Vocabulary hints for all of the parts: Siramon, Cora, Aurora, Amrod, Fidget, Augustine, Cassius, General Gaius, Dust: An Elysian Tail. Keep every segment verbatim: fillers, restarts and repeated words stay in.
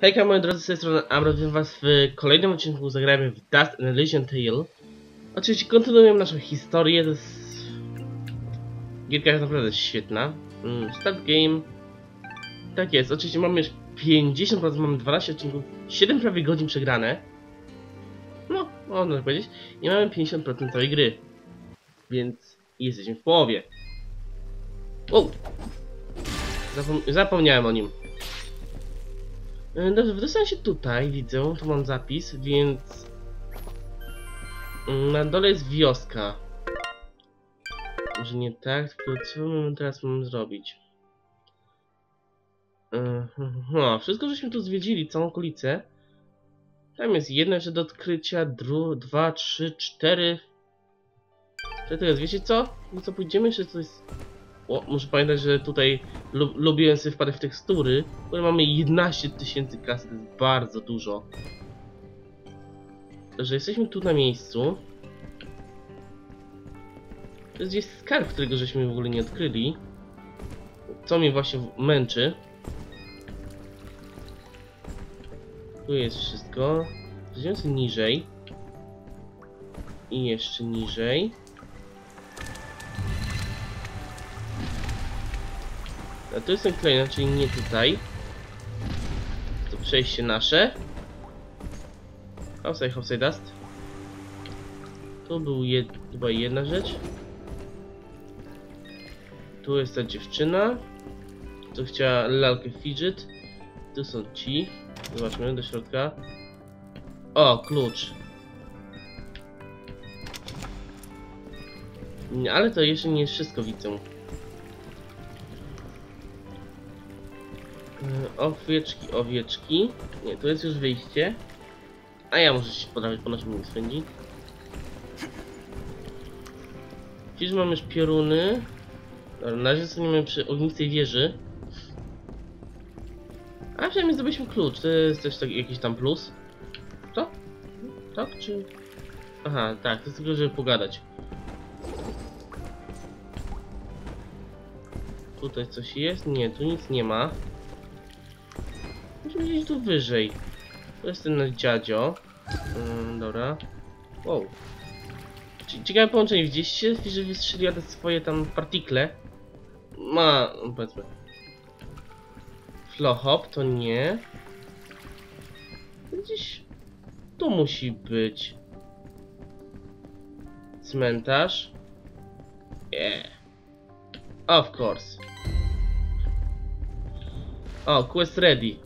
Hejka moi drodzy, z tej strony Amrod, witam was w kolejnym odcinku, zagrajmy w Dust: An Elysian Tail. Oczywiście kontynuujemy naszą historię, to jest... Gierka jest naprawdę świetna. Start game. Tak jest, oczywiście mamy już pięćdziesiąt procent, mamy dwanaście odcinków, siedem prawie godzin przegrane. No, można tak powiedzieć. I mamy pięćdziesiąt procent całej gry. Więc jesteśmy w połowie. O! Zapom zapomniałem o nim. Dobrze, wydostałem się tutaj, widzę, tu mam zapis, więc... Na dole jest wioska. Może nie tak, tylko co my teraz mamy zrobić? No, wszystko żeśmy tu zwiedzili, całą okolicę. Tam jest jedna jeszcze do odkrycia, dru, dwa, trzy, cztery... Czy to jest, wiecie co? No co, pójdziemy jeszcze coś... O, muszę pamiętać, że tutaj lu lubiłem sobie wpadać w tekstury, które mamy jedenaście tysięcy kasy, to jest bardzo dużo. Że jesteśmy tu na miejscu. To jest gdzieś skarb, którego żeśmy w ogóle nie odkryli. Co mnie właśnie męczy. Tu jest wszystko. Zejdziemy sobie niżej. I jeszcze niżej. A tu jest ten klejna, czyli nie tutaj. To przejście nasze. Hopsaj, hopsaj, dust. Tu był jed... chyba jedna rzecz. Tu jest ta dziewczyna. Tu chciała lalkę Fidget. Tu są ci. Zobaczmy do środka. O, klucz. No, ale to jeszcze nie jest wszystko, widzę. Owieczki, owieczki. Nie, to jest już wyjście. A ja muszę się podrażać, ponoć mnie nie spędzi. Dziś mam już pioruny. Dobra, na razie zostaniemy przy ognistej wieży. A przynajmniej zdobyliśmy klucz. To jest też tak, jakiś tam plus. To? Tak, czy... Aha, tak, to jest tylko, żeby pogadać. Tutaj coś jest? Nie, tu nic nie ma. Musimy gdzieś tu wyżej. To jest ten dziadzio. Ym, dobra. Wow. Ciekawe połączenie. Widzieliście, że wystrzeliła te swoje tam partikle. Ma... powiedzmy. Flohop to nie. Gdzieś... tu musi być. Cmentarz. Yeah. Of course. O, quest ready.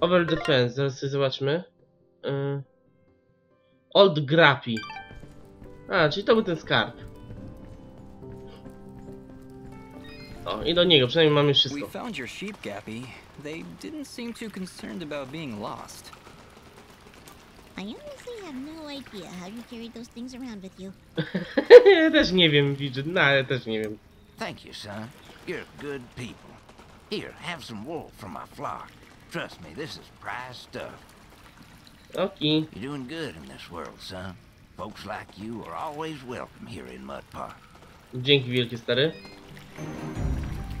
Over defense, zaraz sobie zobaczmy. Yy. Old Grappi. A, czyli to był ten skarb. O, i do niego, przynajmniej mamy wszystko. Ja też nie wiem, Fidget, no ja też nie wiem. Thank you, son. You're good people. Here, have some wool from my flock. Trust me, this is prize stuff. Okay. You're doing good in this world, son. Folks like you are always welcome here in Mud Park. Dzięki wielkie, stary.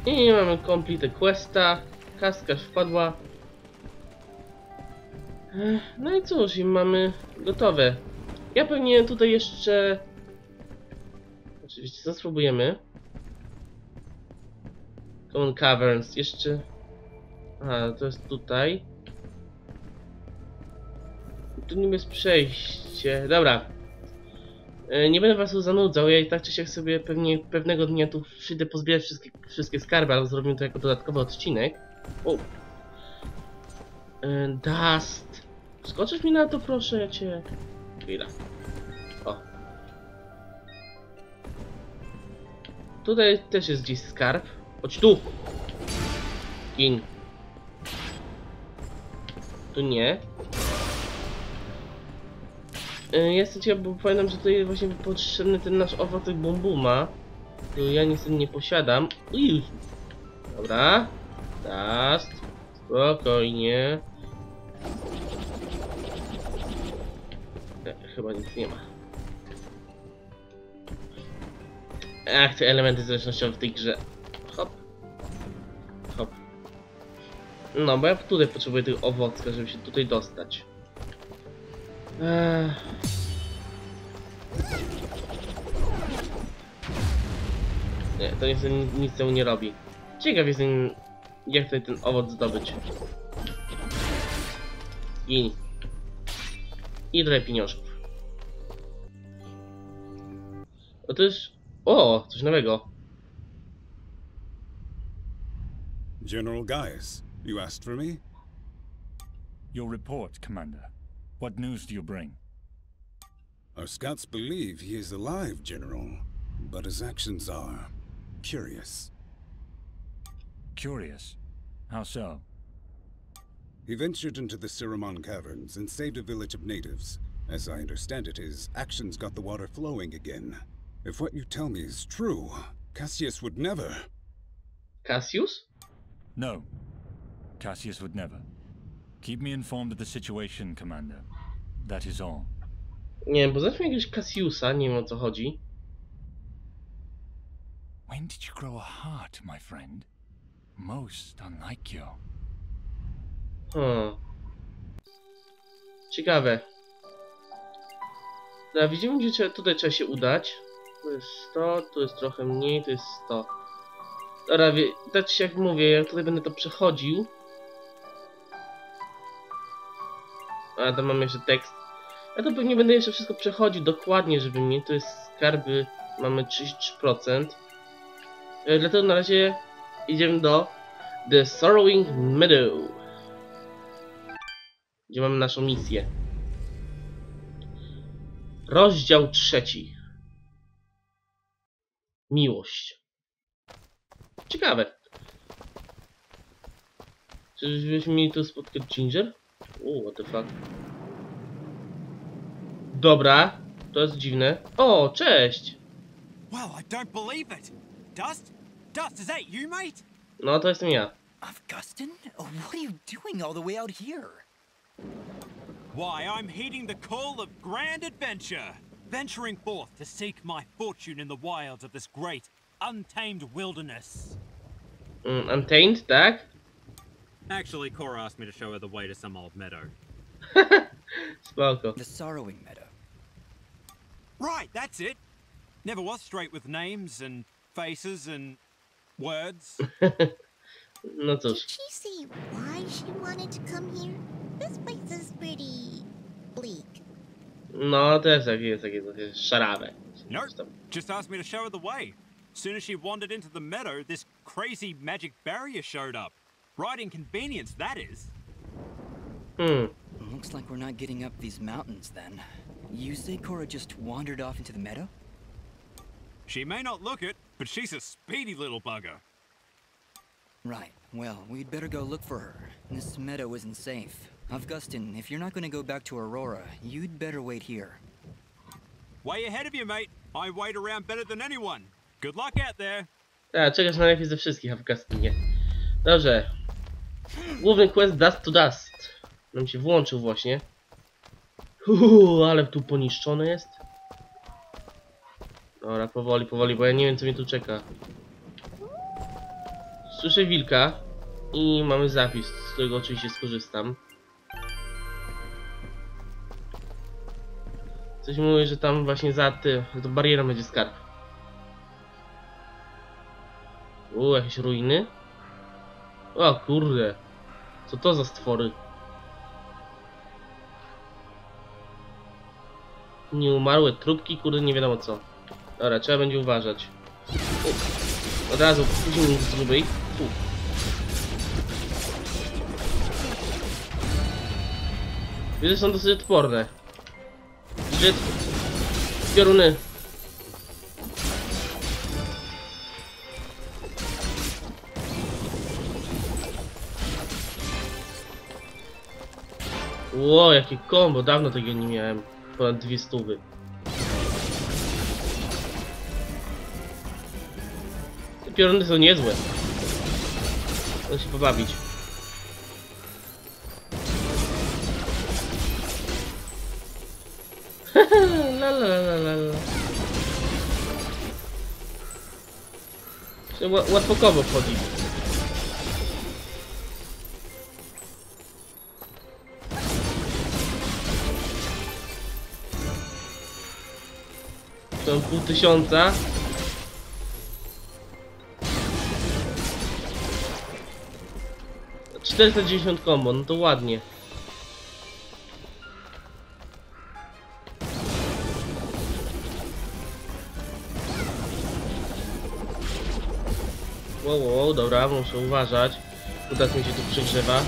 I mamy complete questa. Kaskarz wpadła. No i cóż, i mamy gotowe. Ja pewnie tutaj jeszcze... Oczywiście, co spróbujemy? Common Caverns, jeszcze... Aha, to jest tutaj. Tu nie jest przejście. Dobra. E, nie będę was tu zanudzał. Ja i tak czy siak sobie pewnie pewnego dnia tu przyjdę pozbierać wszystkie, wszystkie skarby, albo zrobimy to jako dodatkowy odcinek. O. E, Dust. Skoczysz mi na to, proszę, ja cię. Chwila. O. Tutaj też jest gdzieś skarb. Chodź tu. Gin. Tu nie. Yy, jestem ciekaw, bo pamiętam, że tutaj właśnie potrzebny ten nasz owoc bombuma. Który ja niestety nie posiadam. Uj. Dobra. Dust. Spokojnie. E, chyba nic nie ma. Ach, te elementy zręcznościowe w tej grze. Hop. Hop. No, bo ja tutaj potrzebuję tych owocka, żeby się tutaj dostać. Eee... Nie, to nic, nic temu nie robi. Ciekaw jestem, jak tutaj ten owoc zdobyć. I... I trochę pieniążków. No to jest... O, coś nowego. General Gaius, you asked for me? Your report, Commander. What news do you bring? Our scouts believe he is alive, General, but his actions are curious. Curious? How so? He ventured into the Siramon caverns and saved a village of natives. As I understand it, his actions got the water flowing again. If what you tell me is true, Cassius would never... Cassius? No, Cassius would never. Keep me informed of the situation, Commander. That is all. Nie wiem, bo zacznę jakiegoś Cassiusa, nie wiem o co chodzi. When did you grow a heart, my friend? Most unlike you. Hmm. Ciekawe. No, widzimy, gdzie tutaj trzeba się udać. Tu jest sto, tu jest trochę mniej, tu jest sto. Dobra, tak się jak mówię, ja tutaj będę to przechodził. A tam mam jeszcze tekst. Ja to pewnie będę jeszcze wszystko przechodził dokładnie, żeby mnie... To jest skarby, mamy trzydzieści trzy procent. E, dlatego na razie idziemy do The Sorrowing Meadow. Gdzie mamy naszą misję. Rozdział trzeci. Miłość. Ciekawe. Czyżbyśmy mieli tu spotkać Ginger? O, what the fuck. Dobra, to jest dziwne. O, cześć! Wow, I don't believe it! Dust? Dust, is that you, mate? No, to jestem ja. Augustine? What are you doing all the way out here? Why, I'm heeding the call of grand adventure. Venturing forth to seek my fortune in the wilds of this great untamed wilderness. Mm, untamed, tak? Actually, Cora asked me to show her the way to some old meadow. Spoko. The Sorrowing Meadow. Right, that's it. Never was straight with names and faces and words. No cóż. Did she say why she wanted to come here? This place is pretty bleak. No, to jest takie, takie, takie szarawe. No, just asked me to show her the way. As soon as she wandered into the meadow, this crazy magic barrier showed up. Right inconvenience, that is. Hmm. Looks like we're not getting up these mountains then. You say Cora just wandered off into the meadow? She may not look it, but she's a speedy little bugger. Right. Well, we'd better go look for her. This meadow isn't safe. Augustine, if you're not going to go back to Aurora, you'd better wait here. Way ahead of you, mate. I wait around better than anyone. Good luck out there. Tak, czekasz najlepiej ze wszystkich, Augustinie. Dobrze. Główny quest Dust to Dust. Nam się włączył właśnie. Uuu, ale tu poniszczone jest. Dobra, powoli, powoli, bo ja nie wiem co mnie tu czeka. Słyszę wilka. I mamy zapis, z którego oczywiście skorzystam. Coś mówi, że tam właśnie za tym, że to barierą będzie skarb. U, jakieś ruiny? O kurde, co to za stwory? Nieumarłe trupki, kurde, nie wiadomo co. Dobra, trzeba będzie uważać. U. Od razu później nic grubej. Widzę, są dosyć odporne. Widzę, pioruny. Ło, jakie kombo, dawno tego nie miałem. Ponad dwie stówy. Te pioruny są niezłe. Muszę się pobawić. La la la la la. Łatwo kombo wchodzi. to pół tysiąca. czterysta dziewięćdziesiąt kombo, no to ładnie. Wow, wow, dobra, muszę uważać. Uda mi się tu przygrzewa.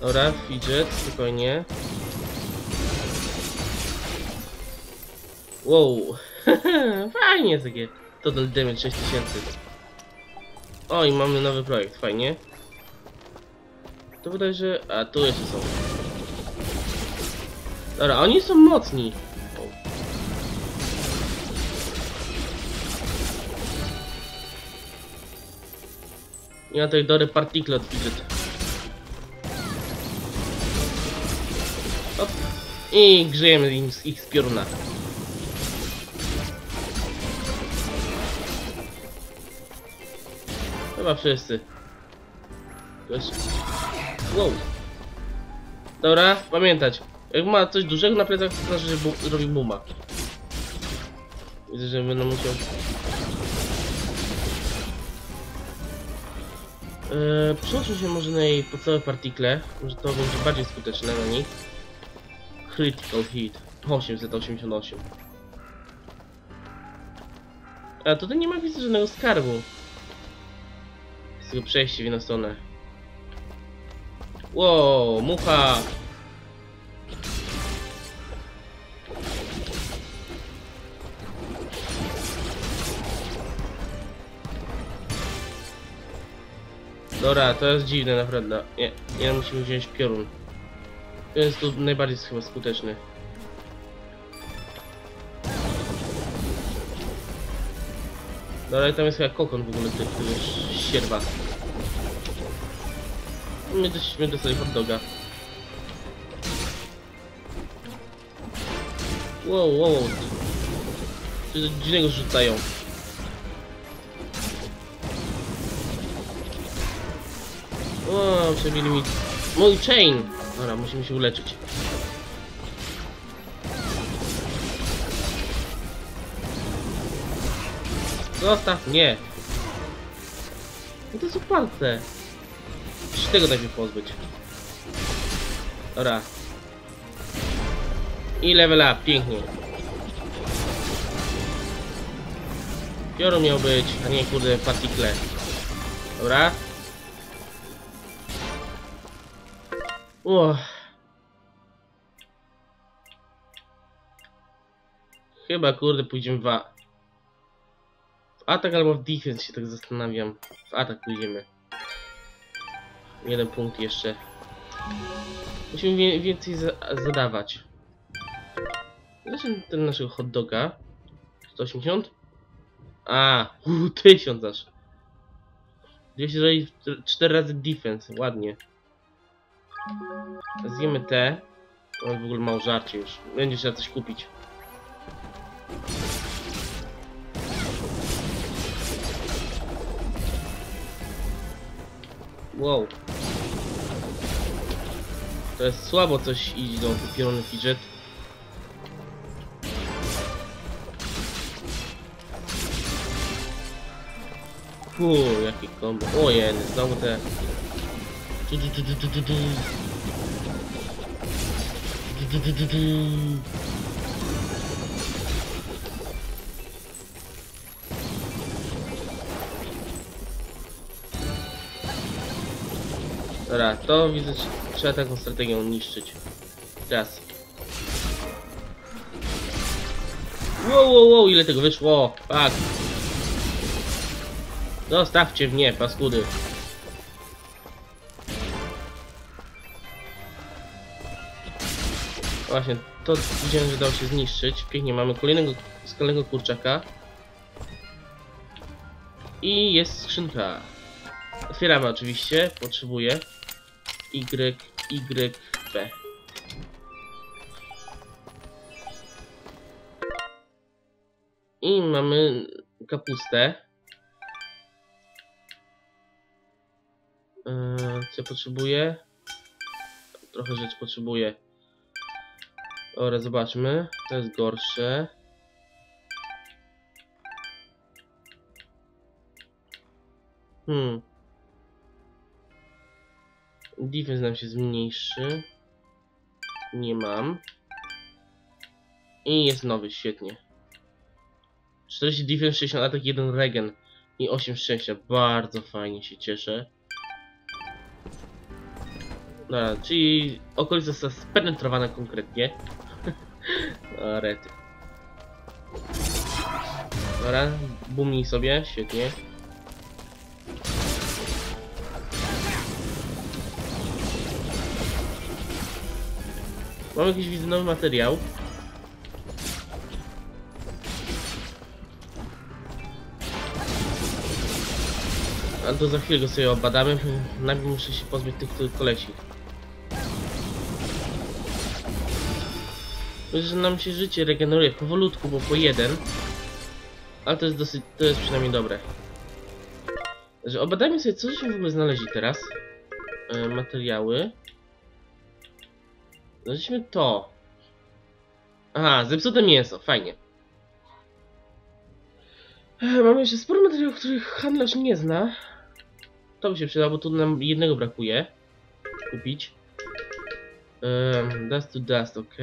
Dobra, Fidget, spokojnie. Wow, fajnie takie. Total damage sześć tysięcy. O, i mamy nowy projekt, fajnie. To wydaje się... A, tu jeszcze są. Dobra, oni są mocni. Wow. I na tej dory particle od Fidget. Op. I grzejemy im z ich z pioruna. Chyba wszyscy. Ktoś... Wow. Dobra, pamiętać. Jak ma coś dużego na plecach, to znaczy, że bu robi buma. Widzę, że będę musiał... Eee, przełączmy się może na jej podstawowe partikle. Może to będzie bardziej skuteczne na nich. Critical hit. osiemset osiemdziesiąt osiem. A tutaj nie ma widzę żadnego skarbu. Z tego przejścia w jedną stronę. Wow, mucha! Dobra, to jest dziwne naprawdę. Nie, nie musimy wziąć piorun. To jest tu najbardziej chyba skuteczny. Dobra, i tam jest chyba kokon w ogóle, który sierwa. My doszliśmy do sobie hot doga. Wow, wow, coś do dziwnego rzucają. Wow, przebili mi... Mój chain! Dobra, musimy się uleczyć. Zostaw mnie! No to są palce! Czy tego da się pozbyć? Dobra. I level up, pięknie. Piorun miał być, a nie kurde partikle. Dobra. Uch. Chyba kurde pójdziemy w, a... w atak albo w defense, się tak zastanawiam. W atak pójdziemy. Jeden punkt jeszcze. Musimy wie, więcej za, zadawać. Zacznę ten naszego hot doga. sto osiemdziesiąt? A, uu, tysiąc aż. dwieście cztery razy defense, ładnie. Zjemy te. Mam w ogóle mało żarcie już. Będzie trzeba coś kupić. Wow. To jest słabo coś idzie do piorony Fidget. Fuuu, jakie kombo. O jeny, znowu te... Du, du, du, du, du, du, du. Du, du, du, du, du. Dobra, to widzę, trzeba taką strategię niszczyć. Teraz. Wow, wow, wow, ile tego wyszło? Pak. Zostawcie mnie, paskudy. Właśnie, to widziałem, że dało się zniszczyć. Pięknie, mamy kolejnego skalnego kurczaka. I jest skrzynka. Otwieramy oczywiście, potrzebuję. Y, Y, P. I mamy kapustę. Yy, co potrzebuję? Trochę rzeczy potrzebuję. Dobra, zobaczmy. To jest gorsze. Hmm. Defense nam się zmniejszy. Nie mam. I jest nowy, świetnie. czterdzieści defense, sześćdziesiąt atak, jeden regen i osiem szczęścia. Bardzo fajnie, się cieszę. Dobra, czyli okolica została spenetrowana konkretnie. No, rety. Dobra, bumnij sobie, świetnie. Mam jakiś, widzę, nowy materiał. A to za chwilę go sobie obadamy. Najpierw muszę się pozbyć tych, których kolesi. Myślę, że nam się życie regeneruje powolutku, bo po jeden. Ale to jest dosyć, to jest przynajmniej dobre. Że obadajmy sobie, co żeśmy w ogóle znaleźli teraz. E, materiały. Znaleźliśmy to. Aha, zepsute mięso, fajnie. E, mamy jeszcze sporo materiałów, których handlarz nie zna. To by się przydało, bo tu nam jednego brakuje. Kupić. Um, dust to dust, ok.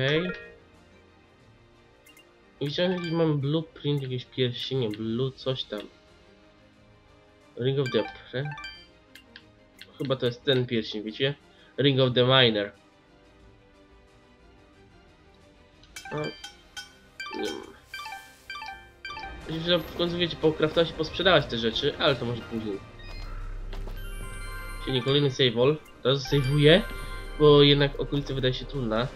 I widziałem jakiś, mamy blueprint, jakieś pierścienie, blue, coś tam. Ring of the... Pre? Chyba to jest ten pierścień, wiecie? Ring of the Miner. A, nie wiem. Myślę, że w końcu, wiecie, pokraftować i posprzedawać te rzeczy, ale to może później. Czyli kolejny save all. Teraz sejwuję, bo jednak okolica wydaje się trudna.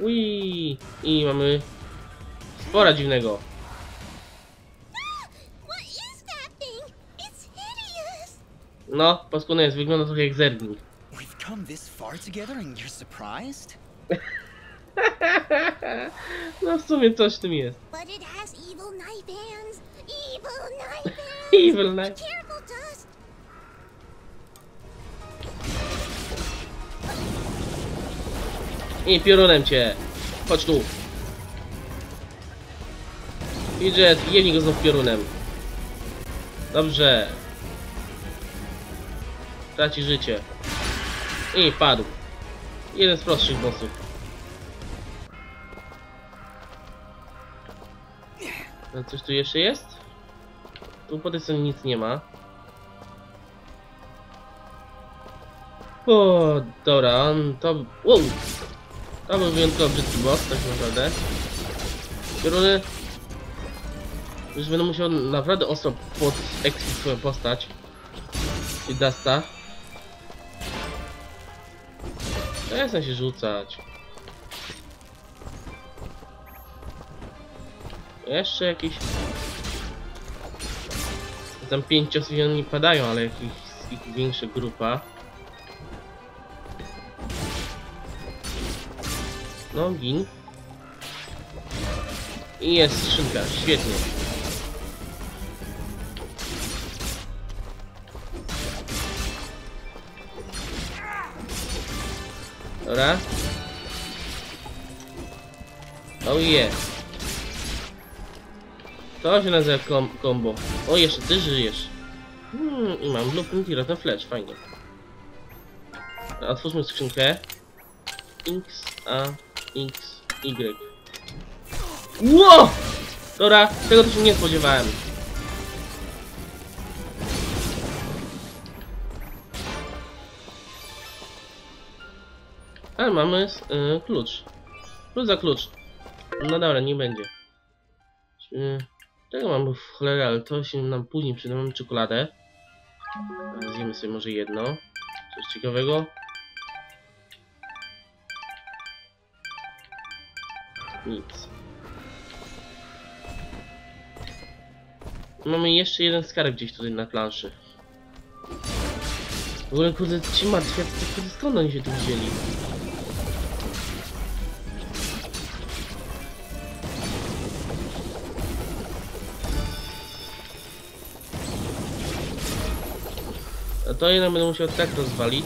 Uiii. I mamy spora dziwnego. No, paskudne jest, wygląda trochę jak zergnik. No w sumie coś w tym jest. Evil knife. I piorunem cię. Chodź tu. Fidget, jemnij go znów piorunem. Dobrze. Traci życie. I padł. Jeden z prostszych bossów. No coś tu jeszcze jest? Tu po tej stronie nic nie ma. O, dobra, to... Wow. To był wyjątkowo brzydki boss, tak naprawdę. Pioruny... Już będę musiał naprawdę ostro pod exit swoją postać. I Dusta. Przestań się rzucać. Jeszcze jakiś... Tam pięć ciosów i oni padają, ale jakiś ich większa grupa. No, gin. I jest skrzynka, świetnie. Dobra. O jest. To się nazywa kom kombo. O, jeszcze ty żyjesz. Hmm, i mam blueprint i rotten flash, fajnie. Otwórzmy skrzynkę. X, A, X, Y. Ło! Dobra, tego to się nie spodziewałem. Ale mamy yy, klucz. Klucz za klucz. No dobra, nie będzie. Yy, tego mamy w cholerę, ale to się nam później przyda. Mamy czekoladę. Zjemy sobie może jedno. Coś ciekawego. Nic. Mamy jeszcze jeden skarb gdzieś tutaj na planszy. W ogóle, kurde, ci martwi, skąd oni się tu wzięli? A to jednak będę musiał tak rozwalić.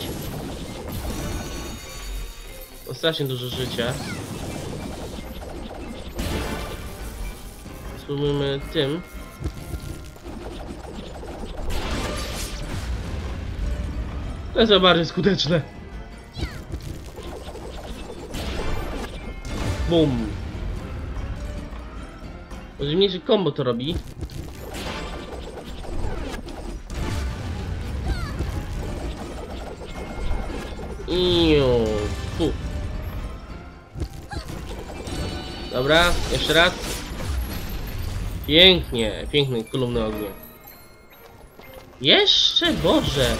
Mam strasznie dużo życia. Spróbujmy tym. To jest bardziej skuteczne. Bum. Może mniejszy combo to robi. Iu, fu. Dobra, jeszcze raz. Pięknie, piękny kolumny ognia. Jeszcze, Boże.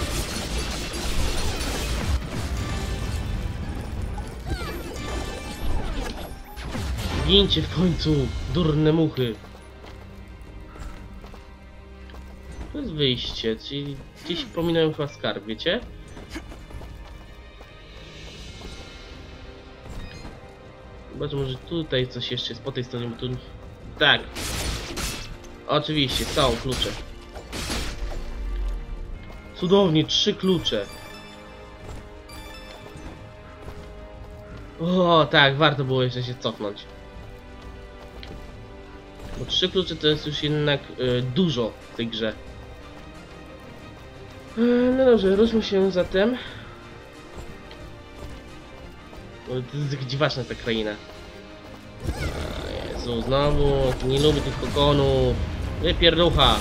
Gincie w końcu, durne muchy. To jest wyjście, czyli gdzieś pominąłem chyba skarb, wiecie? Zobaczmy, może tutaj coś jeszcze jest po tej stronie, bo tu... Tak. Oczywiście, są klucze. Cudownie, trzy klucze. O, tak, warto było jeszcze się cofnąć. Bo trzy klucze to jest już jednak y, dużo w tej grze. Yy, no dobrze, ruszmy się zatem. O, to jest dziwaczna ta kraina. A, Jezu, znowu, nie lubię tych kokonów. Wypierducha.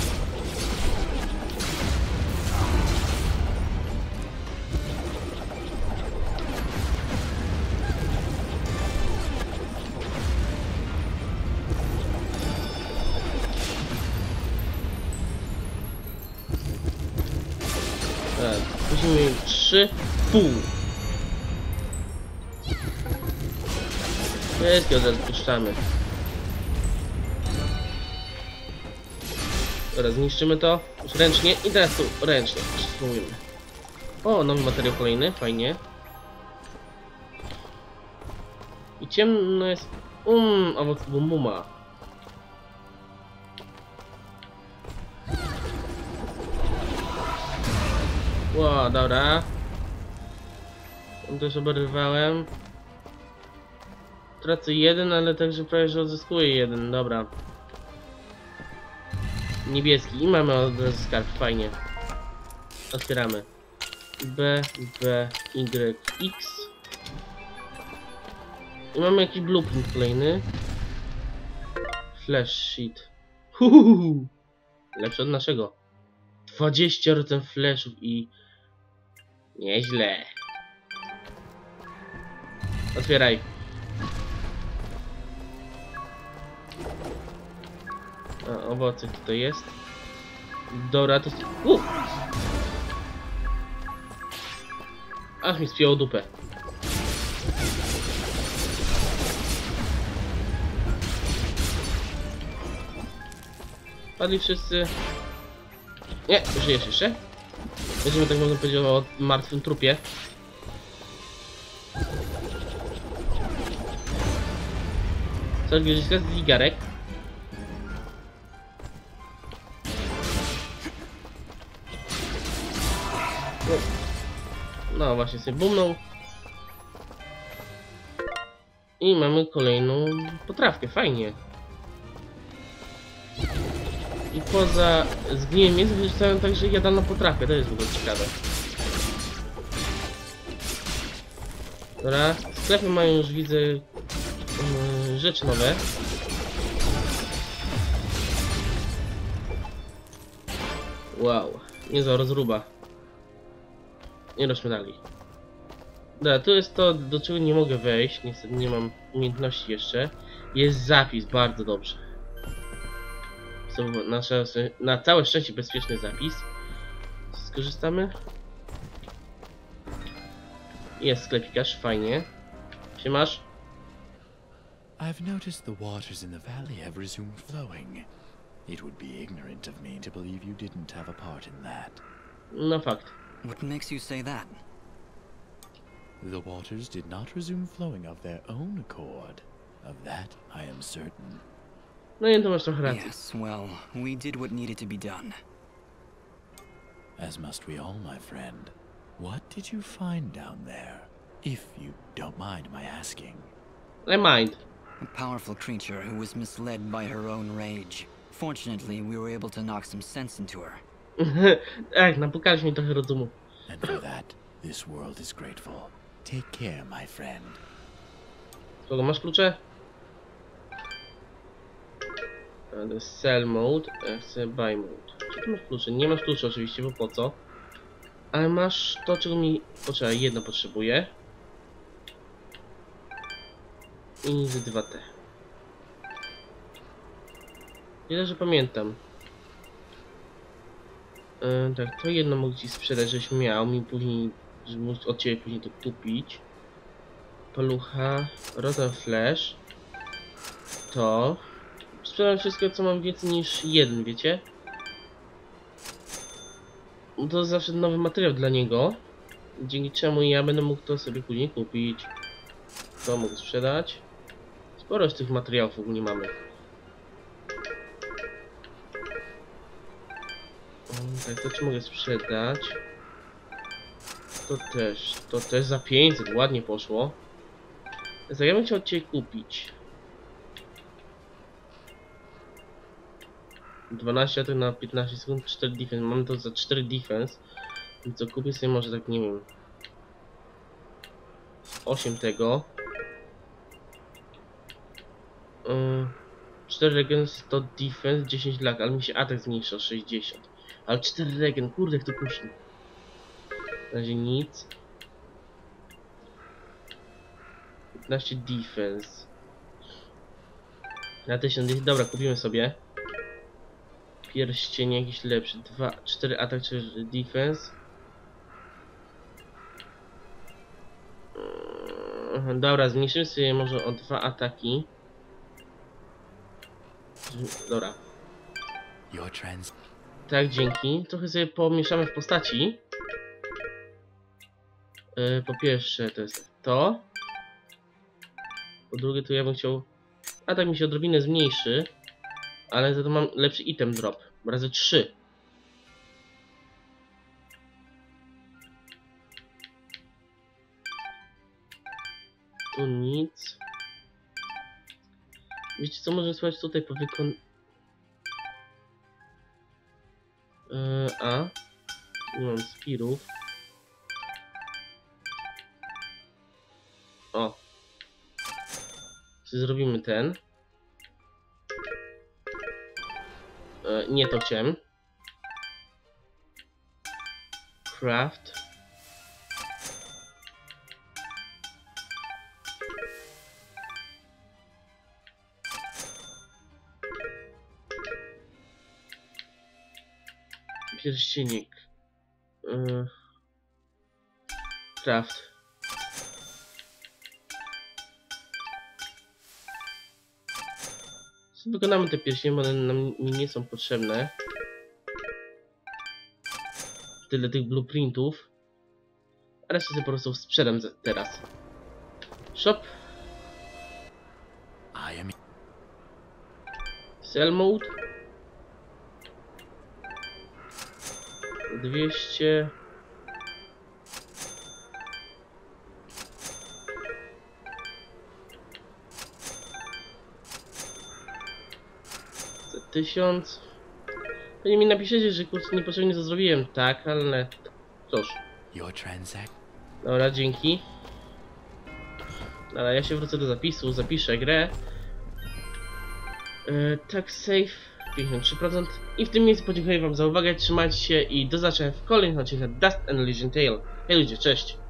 Pół. Wszystkie odpuszczamy. Teraz zniszczymy to już ręcznie i teraz tu ręcznie spróbujmy. O, nowy materiał kolejny, fajnie. I ciemno jest. Um, owoc bumuma. Ło, dobra. Też oberwałem. Tracę jeden, ale także prawie że odzyskuję jeden, dobra. Niebieski i mamy od razu skarb, fajnie. Otwieramy. B, B, Y, X. I mamy jakiś blueprint kolejny. Flash sheet. Huhuhu. Lepszy od naszego. dwadzieścia procent flashów i... Nieźle. Otwieraj. A, owoce tutaj jest. Dobra, to... Uff! Aż mi spięło dupę. Padli wszyscy... Nie, żyjesz jeszcze. Będziemy tak można powiedzieć o martwym trupie. Co widzisz, to jest wigarek. No właśnie sobie bumnął. I mamy kolejną potrawkę, fajnie. I poza zgnieniem jest wyrzucają także jadalną potrawkę, to jest w ogóle ciekawe. Dobra, sklepy mają już widzę rzeczy nowe. Wow, niezła rozruba. Nie rośmy dalej. Dobra, tu jest to, do czego nie mogę wejść, niestety nie mam umiejętności jeszcze. Jest zapis, bardzo dobrze. Nasza, na całe szczęście bezpieczny zapis. Skorzystamy. Jest sklepikarz, fajnie. Siemasz? I've noticed the waters in the valley have resumed flowing. It would be ignorant of me to believe you didn't have a part in that. No fact. What makes you say that? The waters did not resume flowing of their own accord. Of that I am certain. No i to masz trochę racji. Yes, well, we did what needed to be done. as must we all, my friend. What did you find down there, if you don't mind my asking? I mind. A powerful creature who was misled by her own rage. Fortunately, we were able to knock some sense into her. Ech, napłukałeś mi trochę rozumu. And for that, this world is grateful. Take care, my friend. Kogo masz klucze? To jest sell mode, ja chcę buy mode. Czy ty masz klucze? Nie masz kluczy oczywiście, bo po co? Ale masz to, czego mi potrzeba. Jedno potrzebuję. I z dwa te. Tyle, że pamiętam. Yy, tak, to jedno mogę ci sprzedać, żeś miał mi później, żeby móc od ciebie później to kupić. Palucha, Rotten Flash. To. Sprzedam wszystko, co mam więcej niż jeden, wiecie? To zawsze nowy materiał dla niego. Dzięki czemu ja będę mógł to sobie później kupić. To mogę sprzedać. Sporo z tych materiałów w ogóle mamy. Tak, to czy mogę sprzedać? To też, to też za pięćset, ładnie poszło. Ja bym chciał od ciebie kupić dwanaście atak na piętnaście sekund, cztery defense, mamy to za cztery defense. Więc co kupię sobie może tak, nie wiem, osiem tego, yy, cztery regen, sto defense, dziesięć lag, ale mi się atak zmniejsza o sześćdziesiąt. Ale cztery regen, kurde, jak to później. Na razie nic. piętnaście defense. Na tysiąc, dobra, kupimy sobie. Pierścień jakiś lepszy. dwa, cztery atak, cztery defense. Yy, dobra, zmniejszymy sobie może o dwa ataki. Dobra. Tak, dzięki. Trochę sobie pomieszamy w postaci. Yy, po pierwsze to jest to. Po drugie to ja bym chciał... Atak mi się odrobinę zmniejszy. Ale za to mam lepszy item drop. Razy trzy. Tu nic. Wiecie co, możemy słuchać tutaj po wykon... Yy, a? Nie mam spirów. O. Czy zrobimy ten? Nie to chciałem. Craft. Pierściennik. Craft. Wykonamy te pierścienie, bo one nam nie są potrzebne. Tyle tych blueprintów. A resztę sobie po prostu sprzedam teraz. Shop. Sell mode. dwieście. tysiąc. Pewnie mi napiszecie, że kurczę niepotrzebnie to zrobiłem, tak, ale cóż. Dobra, dzięki. Ale ja się wrócę do zapisu, zapiszę grę. Yy, tak, save pięćdziesiąt trzy procent. I w tym miejscu podziękuję wam za uwagę, trzymajcie się i do zobaczenia w kolejnych odcinkach Dust: An Elysian Tail. Hej ludzie, cześć!